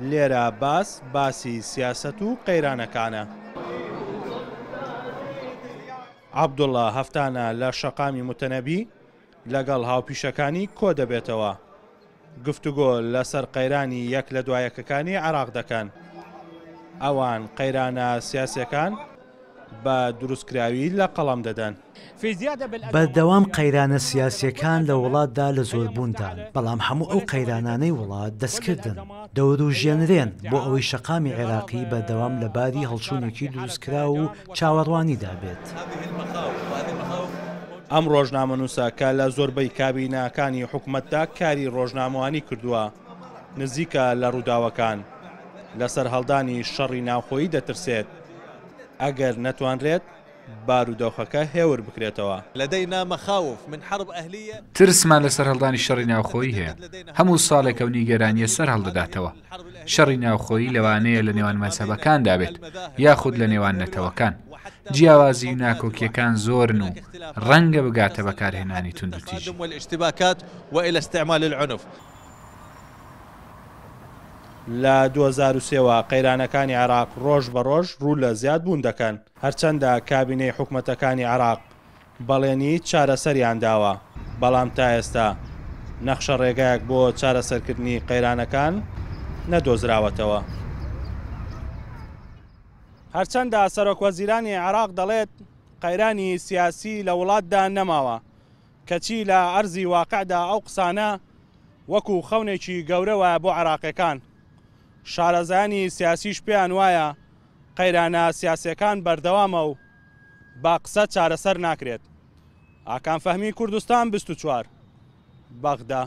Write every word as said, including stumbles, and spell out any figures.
لێرە باس باسی سیاسەت و قەیرانەکانە. عەبدوڵڵا هەفتانە لە شەقامی متەنەبی لەگەڵ هاوپیشەکانی کۆ دەبێتەوە. گفتوگۆ لەسەر قەیرانی یەک لە دوایەکەکانی عێراق دەکەن. ئەوان قەیرانە سیاسیەکان بە دروستکراوی لە قەڵەم دەدەن. بەردەوام قەیرانە سیاسیەکان لە وڵاتدا لە زۆربووندان، بەڵام هەموو ئەو قەیرانانەی وڵات دەستکردن دەوروژێنرێن بۆ ئەوەی شەقامی عێراقی بەردەوام لە باری هەڵچوونێکی دروستکرا و چاوەڕوانیدا بێت. ئەم ڕۆژنامەنووسە کە لە زۆربەی کابینەکانی حکوومەتدا کاری ڕۆژنامەوانی کردووە، نزیکە لە ڕووداوەکان، لەسەر هەڵدانی شەڕی ناوخۆیی دەترسێت. ئەگەر نەتوانرێت بارودۆخەکە هێور بکرێتەوە. ترسمان لەسەر هەڵدانی شەڕی ناوخۆیی هەیە، هەموو ساڵێک ئەو نیگەرانیە سەر هەڵدەداتەوە. شەڕی ناوخۆیی لەوانەیە لە نێوان مەذهەبەکاندا بێت یاخود لە نێوان نەتەوەکان. جیاوازی و ناکۆکیەکان زۆرن و ڕەنگە بگاتە بەکارهێنانی توندوتیژ. لە دوو هەزار و سێەوە قەیرانەکانی عێراق ڕۆژ بە ڕۆژ ڕوو لە زیاد بوون دەکەن، هەرچەندە کابینەی حکوومەتەکانی عێراق بەڵێنی چارەسەریان داوە، بەڵام تا ئێستا نەخشە ڕێگایەک بۆ چارەسەرکردنی قەیرانەکان نەدۆزراوەتەوە. هەرچەندە سەرۆکوەزیرانی عێراق دەڵێت قەیرانی سیاسی لە وڵاتدا نەماوە، کەچی لە ئەرزی واقعدا ئەو قسانە وەکو خەونێکی گەورەوە بۆ عێراقیەکان. شارەزانی سیاسیش پێیان وایە قەیرانە سیاسیەکان بەردەوامە و با قسە چارەسەر ناکرێت. ئاکان فەهمی کوردستان بیست و چوار بەغدا.